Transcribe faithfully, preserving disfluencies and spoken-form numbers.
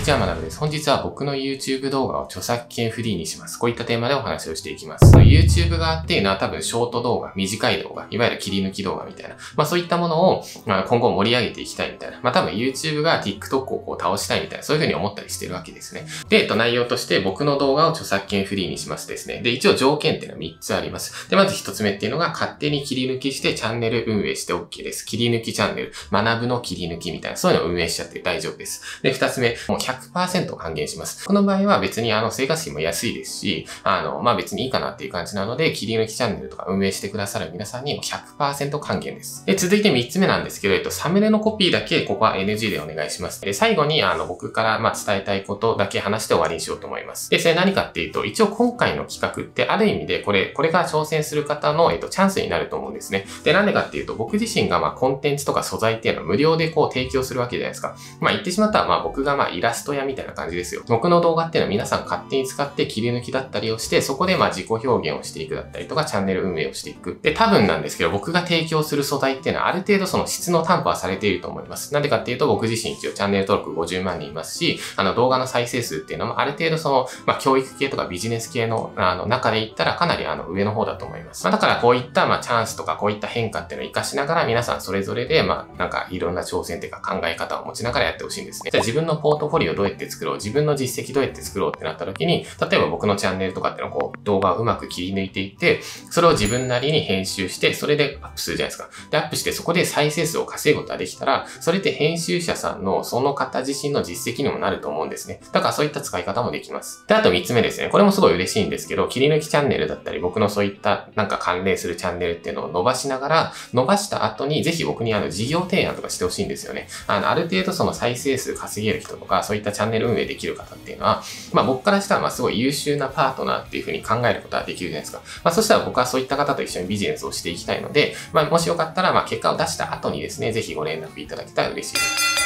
にちは、まなぶです。本日は僕の YouTube 動画を著作権フリーにします。こういったテーマでお話をしていきます。YouTube 側っていうのは多分ショート動画、短い動画、いわゆる切り抜き動画みたいな。まあそういったものを今後盛り上げていきたいみたいな。まあ多分 YouTube が TikTok をこう倒したいみたいな、そういうふうに思ったりしてるわけですね。で、えっと内容として僕の動画を著作権フリーにしますですね。で、一応条件っていうのはみっつあります。で、まずひとつめっていうのが勝手に切り抜きしてチャンネル運営して OK です。切り抜きチャンネル、学ぶの切り抜きみたいな、そういうのを運営しちゃって大丈夫です。で、ふたつめ、もう ひゃくパーセント 還元します。この場合は別にあの生活費も安いですし、あの、まあ、別にいいかなっていう感じなので、切り抜きチャンネルとか運営してくださる皆さんにも ひゃくパーセント 還元です。で、続いてみっつめなんですけど、えっと、サムネのコピーだけここは エヌジー でお願いします。で、最後にあの、僕からま、伝えたいことだけ話して終わりにしようと思います。で、それ何かっていうと、一応今回の企画ってある意味でこれ、これから挑戦する方の、えっと、チャンスになると思うんですね。で、なんでかっていうと、僕自身がま、コンテンツとか素材っていうのは無料でこう提供するわけじゃないですか。まあ、言ってしまったらまあ、僕がまあ、イラスト屋みたいな感じですよ。僕の動画っていうのは皆さん勝手に使って切り抜きだったりをして、そこでまあ自己表現をしていくだったりとかチャンネル運営をしていく。で、多分なんですけど、僕が提供する素材っていうのはある程度その質の担保はされていると思います。なんでかっていうと、僕自身一応チャンネル登録ごじゅうまんにんいますし、あの動画の再生数っていうのもある程度その、まあ教育系とかビジネス系のあの中で言ったらかなりあの上の方だと思います。まあだからこういったまあチャンスとかこういった変化っていうのを活かしながら皆さんそれぞれでまあなんかいろんな挑戦っていうか考え方を持ちながらやってほしいんですね。じゃあ自分のポートフォリオどうやって作ろう、自分の実績どうやって作ろうってなった時に、例えば僕のチャンネルとかっていうのをこう動画をうまく切り抜いていって、それを自分なりに編集して、それでアップするじゃないですか。で、アップしてそこで再生数を稼ぐことができたら、それって編集者さんのその方自身の実績にもなると思うんですね。だからそういった使い方もできます。で、あとみっつめですね。これもすごい嬉しいんですけど、切り抜きチャンネルだったり、僕のそういったなんか関連するチャンネルっていうのを伸ばしながら、伸ばした後にぜひ僕にあの事業提案とかしてほしいんですよね。あの、ある程度その再生数稼げる人とか、そういったチャンネル運営できる方っていうのは、まあ僕からしたらまあすごい優秀なパートナーっていう風に考えることはできるじゃないですか。まあそしたら僕はそういった方と一緒にビジネスをしていきたいので、まあもしよかったらまあ結果を出した後にですね、ぜひご連絡いただけたら嬉しいです。